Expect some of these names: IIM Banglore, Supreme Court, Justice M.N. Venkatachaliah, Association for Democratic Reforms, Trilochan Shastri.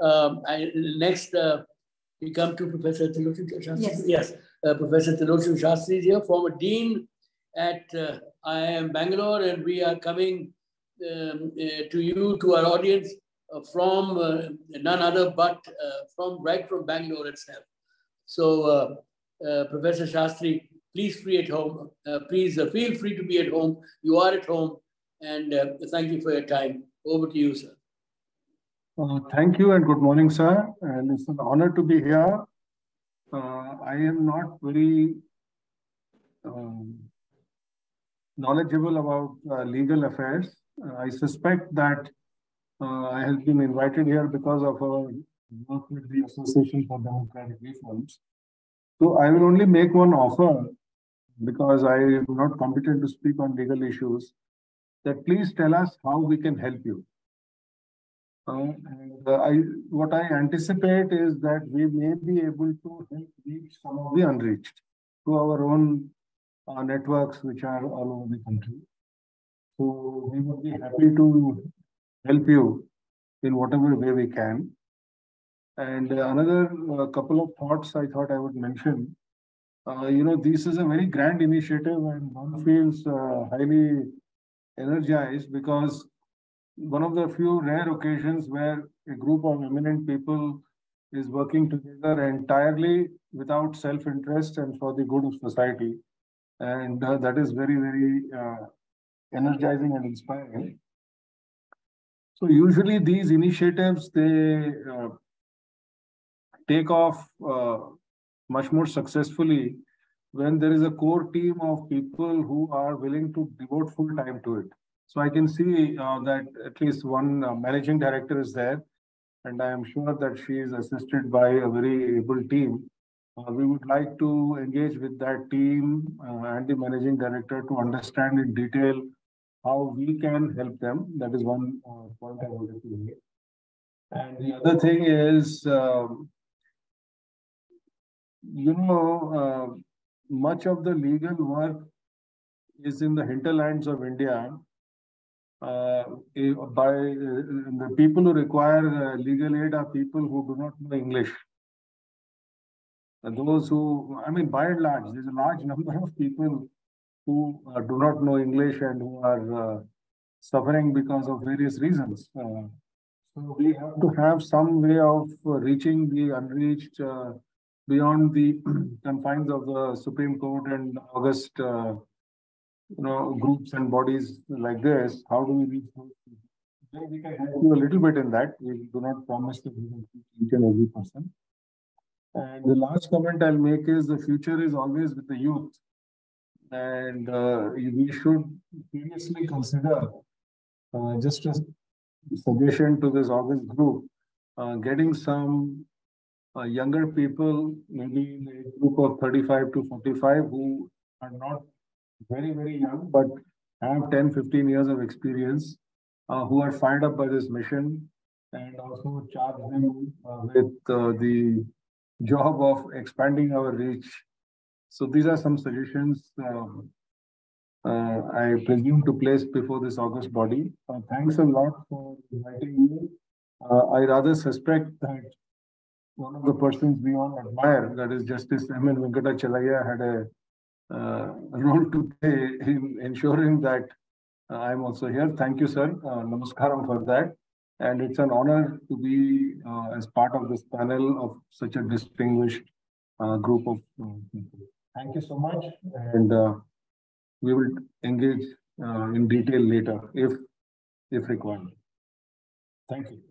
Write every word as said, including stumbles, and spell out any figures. Um, I, next, uh, we come to Professor Trilochan Shastri. Yes, yes. Uh, Professor Trilochan Shastri is here, former dean at uh, I I M Bangalore, and we are coming um, uh, to you, to our audience, uh, from uh, none other but uh, from right from Bangalore itself. So, uh, uh, Professor Shastri, please free at home. Uh, please uh, feel free to be at home. You are at home, and uh, thank you for your time. Over to you, sir. Uh, thank you and good morning, sir. And it's an honor to be here. Uh, I am not very um, knowledgeable about uh, legal affairs. Uh, I suspect that uh, I have been invited here because of our work with the Association for Democratic Reforms. So I will only make one offer, because I am not competent to speak on legal issues, that please tell us how we can help you. Uh, and uh, I, what I anticipate is that we may be able to help reach some of the unreached to our own uh, networks, which are all over the country. So we would be happy to help you in whatever way we can. And uh, another uh, couple of thoughts I thought I would mention. Uh, you know, this is a very grand initiative, and one feels uh, highly energized, because one of the few rare occasions where a group of eminent people is working together entirely without self-interest and for the good of society. And uh, that is very, very uh, energizing and inspiring. So usually these initiatives, they uh, take off uh, much more successfully when there is a core team of people who are willing to devote full time to it. So I can see uh, that at least one uh, managing director is there, and I am sure that she is assisted by a very able team. Uh, we would like to engage with that team uh, and the managing director to understand in detail how we can help them. That is one uh, point I wanted to make. And the other thing is, um, you know, uh, much of the legal work is in the hinterlands of India. Uh, by uh, the people who require uh, legal aid are people who do not know English. And those who, I mean, by and large, there's a large number of people who uh, do not know English and who are uh, suffering because of various reasons. Uh, so we have to have some way of reaching the unreached uh, beyond the confines of the Supreme Court and august uh, you know, groups and bodies like this. How do we reach those people? Yeah, we can help you a little bit in that. We do not promise that we will reach each and every person. And the last comment I'll make is the future is always with the youth. And uh, we should seriously consider, uh, just a suggestion to this august group, uh, getting some uh, younger people, maybe in the group of thirty-five to forty-five, who are not very, very young, but have ten, fifteen years of experience, uh, who are fired up by this mission, and also charge them uh, with uh, the job of expanding our reach. So these are some suggestions um, uh, I presume to place before this august body. Uh, thanks a lot for inviting me. Uh, I rather suspect that one of the persons we all admire, that is Justice M N Venkatachaliah, had a Uh, role to play in ensuring that uh, I'm also here. Thank you, sir. Uh, namaskaram for that. And it's an honor to be uh, as part of this panel of such a distinguished uh, group of people. Thank you so much. And uh, we will engage uh, in detail later if, if required. Thank you.